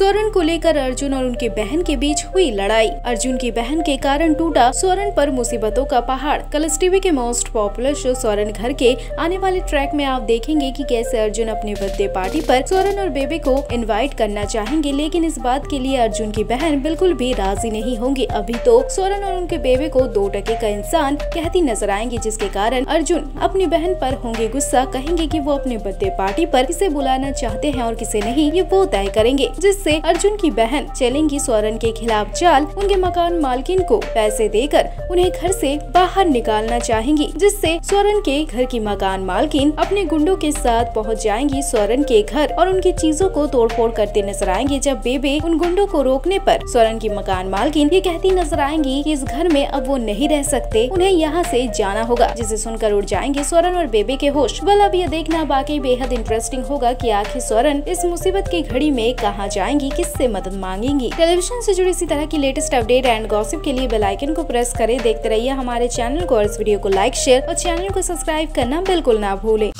सौरन को लेकर अर्जुन और उनके बहन के बीच हुई लड़ाई। अर्जुन की बहन के कारण टूटा सौरन पर मुसीबतों का पहाड़। कलस्टीवी के मोस्ट पॉपुलर शो सौरन घर के आने वाले ट्रैक में आप देखेंगे कि कैसे अर्जुन अपने बर्थडे पार्टी पर सौरन और बेबी को इनवाइट करना चाहेंगे, लेकिन इस बात के लिए अर्जुन की बहन बिल्कुल भी राजी नहीं होंगी। अभी तो सौरन और उनके बेबी को 2 टके का इंसान कहती नजर आएंगी, जिसके कारण अर्जुन अपनी बहन पर होंगे गुस्सा। कहेंगे कि वो अपने बर्थडे पार्टी पर किसे बुलाना चाहते हैं और किसे नहीं, ये वो तय करेंगे, जिससे अर्जुन की बहन चलेंगी सौरन के खिलाफ चाल। उनके मकान मालकिन को पैसे देकर उन्हें घर से बाहर निकालना चाहेंगी, जिससे सौरन के घर की मकान मालकिन अपने गुंडों के साथ पहुंच जाएंगी सौरन के घर और उनकी चीजों को तोड़फोड़ करते नजर आएंगे। जब बेबे उन गुंडों को रोकने पर सौरन की मकान मालकिन ये कहती नजर आएंगी कि इस घर में अब वो नहीं रह सकते, उन्हें यहाँ से जाना होगा, जिसे सुनकर उड़ जाएंगे सौरन और बेबे के होश। बल अब यह देखना बाकी बेहद इंटरेस्टिंग होगा कि आखिर सौरन इस मुसीबत की घड़ी में कहाँ जाएंगी, किससे मदद मांगेंगी। टेलीविजन से जुड़ी इसी तरह की लेटेस्ट अपडेट एंड गॉसिप के लिए बेल आइकन को प्रेस करें। देखते रहिए हमारे चैनल को और इस वीडियो को लाइक, शेयर और चैनल को सब्सक्राइब करना बिल्कुल ना भूलें।